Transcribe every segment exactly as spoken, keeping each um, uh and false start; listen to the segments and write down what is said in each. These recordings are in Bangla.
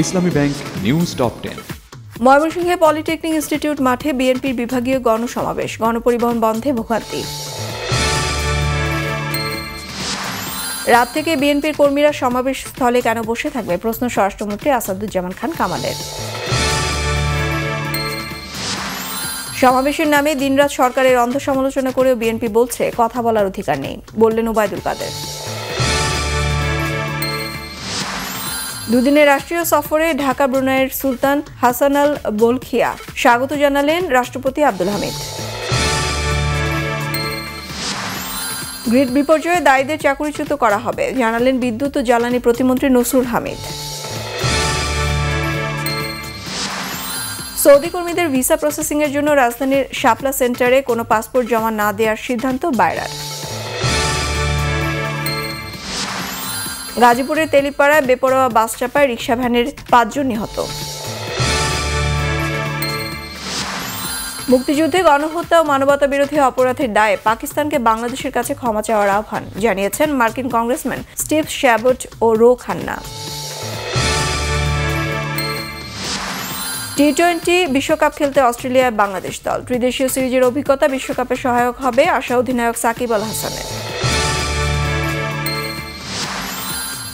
ইসলামী ব্যাংক নিউজ টপ টেন। ময়মনসিংহে পলিটেকনিক ইনস্টিটিউট মাঠে বিএনপির বিভাগীয় গণসমাবেশ, গণপরিবহন বন্ধে ভোগান্তি। রাত থেকে বিএনপির কর্মীরা সমাবেশ স্থলে কেন বসে থাকবে, প্রশ্ন স্বরাষ্ট্রমন্ত্রী আসাদুজ্জামান খান কামালের। সমাবেশের নামে দিনরাত সরকারের অন্ধ সমালোচনা করেও বিএনপি বলছে কথা বলার অধিকার নেই, বললেন ওবায়দুল কাদের। দুদিনের রাষ্ট্রীয় সফরে ঢাকা ব্রুনাইয়ের সুলতান হাসান আল বোলখিয়া স্বাগত জানালেন রাষ্ট্রপতি আব্দুল হামিদ। গ্রিড বিপর্যয়ে দায়ীদের চাকরিচ্যুত করা হবে, জানালেন বিদ্যুৎ ও জ্বালানি প্রতিমন্ত্রী নাসুর হামিদ। সৌদি কর্মীদের ভিসা প্রসেসিংয়ের জন্য রাজধানীর শাপলা সেন্টারে কোনো পাসপোর্ট জমা না দেওয়ার সিদ্ধান্ত বায়রার। গাজীপুরের তেলিপাড়ায় বেপরোয়া বাসচাপায় রিকশা ভ্যানের পাঁচজন নিহত। মুক্তিযুদ্ধে গণহত্যা ও মানবতা বিরোধী অপরাধের দায়ে পাকিস্তানকে বাংলাদেশের কাছে ক্ষমা চাওয়ার আহ্বান জানিয়েছেন মার্কিন কংগ্রেসম্যান স্টিভ ও রো খান্না। টি টোয়েন্টি বিশ্বকাপ খেলতে অস্ট্রেলিয়ায় বাংলাদেশ দল, ত্রিদেশীয় সিরিজের অভিজ্ঞতা বিশ্বকাপে সহায়ক হবে আশা অধিনায়ক সাকিব আল হাসানের।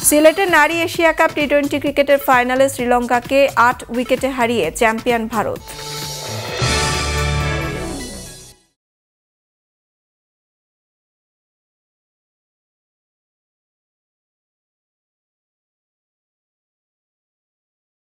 সিলেটে নারী এশিয়া কাপ টি টোয়েন্টি ক্রিকেটের ফাইনালে শ্রীলঙ্কাকে আট উইকেটে হারিয়ে চ্যাম্পিয়ন ভারত।